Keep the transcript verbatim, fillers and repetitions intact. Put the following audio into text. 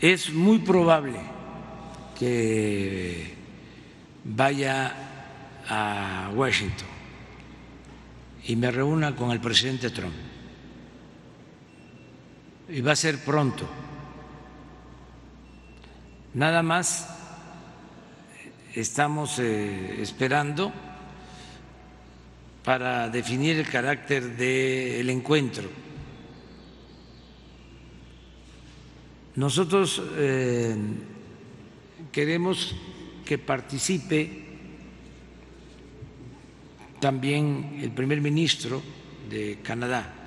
es muy probable que vaya a Washington y me reúna con el presidente Trump, y va a ser pronto. Nada más estamos eh, esperando para definir el carácter del encuentro. Nosotros eh, queremos que participe también el primer ministro de Canadá.